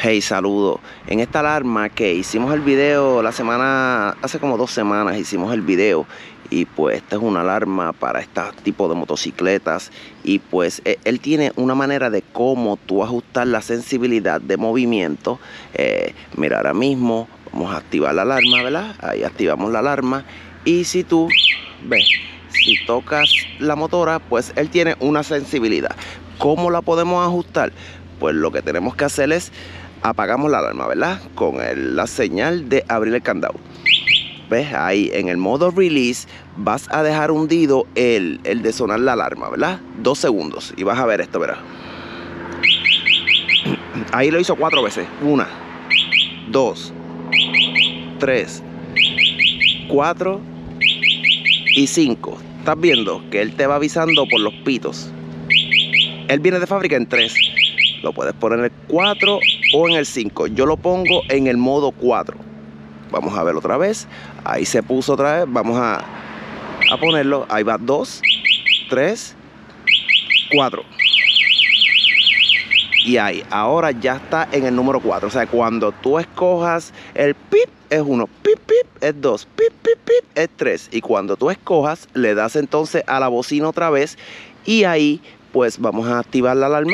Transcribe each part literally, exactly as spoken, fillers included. Hey, saludos. En esta alarma que hicimos el video la semana, hace como dos semanas hicimos el video, y pues esta es una alarma para este tipo de motocicletas, y pues él tiene una manera de cómo tú ajustar la sensibilidad de movimiento. Eh, mira, ahora mismo vamos a activar la alarma, ¿verdad? Ahí activamos la alarma, y si tú ves, si tocas la motora, pues él tiene una sensibilidad. ¿Cómo la podemos ajustar? Pues lo que tenemos que hacer es apagamos la alarma, ¿verdad? Con el, la señal de abrir el candado. ¿Ves? Ahí en el modo release vas a dejar hundido el, el de sonar la alarma, ¿verdad? Dos segundos y vas a ver esto, ¿verdad? Ahí lo hizo cuatro veces. Una, dos, tres, cuatro y cinco. Estás viendo que él te va avisando por los pitos. Él viene de fábrica en tres. Lo puedes poner en el cuatro o en el cinco. Yo lo pongo en el modo cuatro. Vamos a ver otra vez. Ahí se puso otra vez. Vamos a, a ponerlo. Ahí va dos, tres, cuatro. Y ahí. Ahora ya está en el número cuatro. O sea, cuando tú escojas el pip es uno, pip, pip es dos, pip, pip, pip es tres. Y cuando tú escojas le das entonces a la bocina otra vez. Y ahí pues vamos a activar la alarma.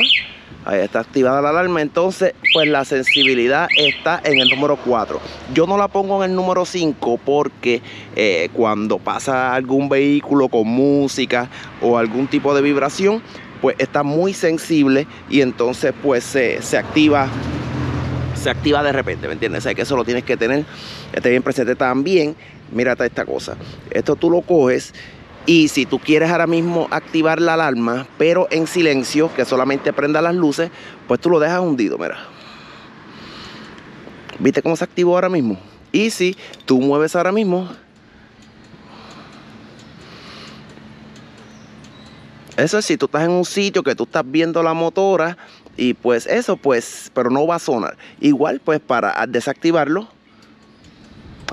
Ahí está activada la alarma, entonces pues la sensibilidad está en el número cuatro. Yo no la pongo en el número cinco porque eh, cuando pasa algún vehículo con música o algún tipo de vibración, pues está muy sensible y entonces pues se, se activa se activa de repente, ¿me entiendes? O sea que eso lo tienes que tener esté bien presente también. Mírate esta cosa, esto tú lo coges. Y si tú quieres ahora mismo activar la alarma, pero en silencio, que solamente prenda las luces, pues tú lo dejas hundido, mira. ¿Viste cómo se activó ahora mismo? Y si tú mueves ahora mismo, eso es si tú estás en un sitio que tú estás viendo la motora, y pues eso pues, pero no va a sonar. Igual pues para desactivarlo,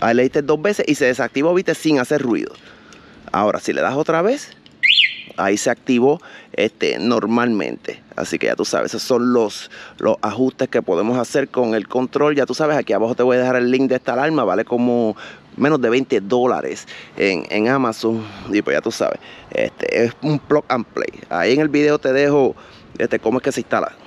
ahí le diste dos veces y se desactivó, viste, sin hacer ruido. Ahora, si le das otra vez, ahí se activó este, normalmente. Así que ya tú sabes, esos son los, los ajustes que podemos hacer con el control. Ya tú sabes, aquí abajo te voy a dejar el link de esta alarma. Vale como menos de veinte dólares en, en Amazon. Y pues ya tú sabes, este es un plug and play. Ahí en el video te dejo este, cómo es que se instala.